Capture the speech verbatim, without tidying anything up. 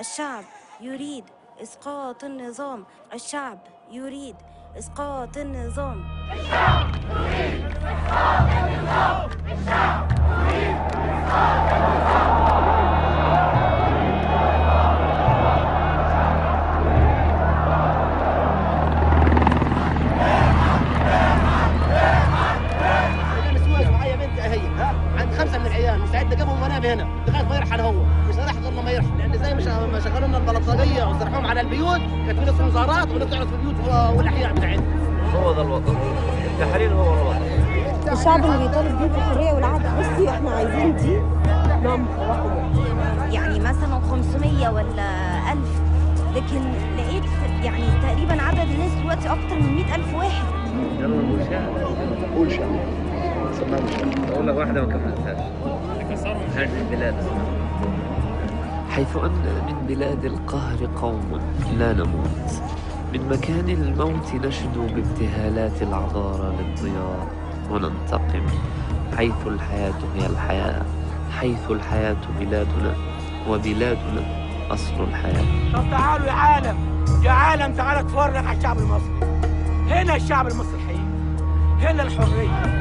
الشعب يريد إسقاط النظام. الشعب يريد إسقاط النظام. الشعب يريد إسقاط النظام. الشعب يريد إسقاط النظام. خمسة من العيال وساعدنا جابهم منام هنا لغايه ما يرحل هو، مش هنحضر لما ما يرحل، لان زي ما شغلوا لنا البلطجيه وزرعوهم على البيوت كاتبين استنظارات ونطلعوا في البيوت والاحياء بتاعتنا. هو ده الوطن، التحرير هو الوطن. الشعب اللي بيطالب بيه بالحريه والعدل، بصي احنا عايزين دي نمبر واحد، يعني مثلا خمسمية ولا ألف، لكن لقيت يعني تقريبا عدد الناس دلوقتي اكتر من مية ألف واحد. يلا نقول شعب، قول شعب. دولة واحدة ما كفلتهاش هذه البلاد، حيث أن من بلاد القهر قوم لا نموت، من مكان الموت نشدو بابتهالات العذارى للضياء وننتقم، حيث الحياة هي الحياة، حيث الحياة بلادنا، وبلادنا أصل الحياة. طب تعالوا يا عالم، يا عالم تعالى تفرج على الشعب المصري، هنا الشعب المصري، هنا الحرية.